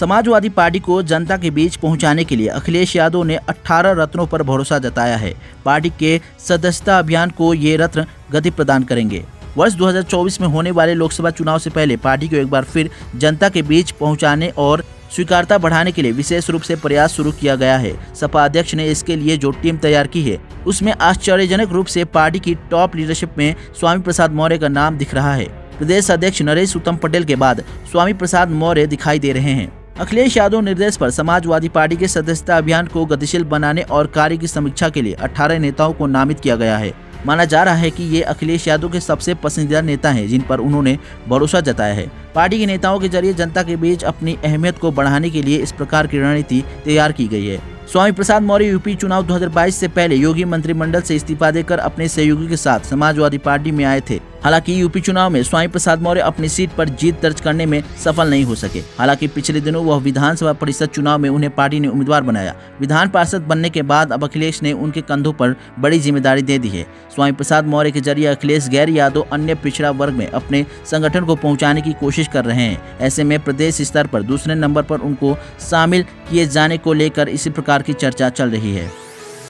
Samajwadi party को जनता के बीच पहुंचाने के लिए अखिलेश यादव ने 18 रत्नों पर भरोसा जताया है। पार्टी के सदस्यता अभियान को ये रत्न गति प्रदान करेंगे। वर्ष 2024 में होने वाले लोकसभा चुनाव से पहले पार्टी को एक बार फिर जनता के बीच पहुंचाने और स्वीकार्यता बढ़ाने के लिए विशेष रूप से प्रयास शुरू किया गया है। सपा अध्यक्ष ने इसके लिए जो टीम तैयार की है उसमें आश्चर्यजनक रूप से पार्टी की टॉप लीडरशिप में स्वामी प्रसाद मौर्य का नाम दिख रहा है। प्रदेश अध्यक्ष नरेश उत्तम पटेल के बाद स्वामी प्रसाद मौर्य दिखाई दे रहे हैं। अखिलेश यादव निर्देश पर समाजवादी पार्टी के सदस्यता अभियान को गतिशील बनाने और कार्य की समीक्षा के लिए 18 नेताओं को नामित किया गया है। माना जा रहा है कि ये अखिलेश यादव के सबसे पसंदीदा नेता हैं, जिन पर उन्होंने भरोसा जताया है। पार्टी के नेताओं के जरिए जनता के बीच अपनी अहमियत को बढ़ाने के लिए इस प्रकार की रणनीति तैयार की गई है। स्वामी प्रसाद मौर्य यूपी चुनाव 2022 से पहले योगी मंत्रिमंडल से इस्तीफा देकर अपने सहयोगी के साथ समाजवादी पार्टी में आए थे। हालांकि यूपी चुनाव में स्वामी प्रसाद मौर्य अपनी सीट पर जीत दर्ज करने में सफल नहीं हो सके। हालांकि पिछले दिनों वह विधानसभा परिषद चुनाव में उन्हें पार्टी ने उम्मीदवार बनाया। विधान पार्षद बनने के बाद अब अखिलेश ने उनके कंधों पर बड़ी जिम्मेदारी दे दी है। स्वामी प्रसाद मौर्य के जरिए अखिलेश गैर यादव अन्य पिछड़ा वर्ग में अपने संगठन को पहुँचाने की कोशिश कर रहे हैं। ऐसे में प्रदेश स्तर पर दूसरे नंबर पर उनको शामिल किए जाने को लेकर इसी प्रकार की चर्चा चल रही है।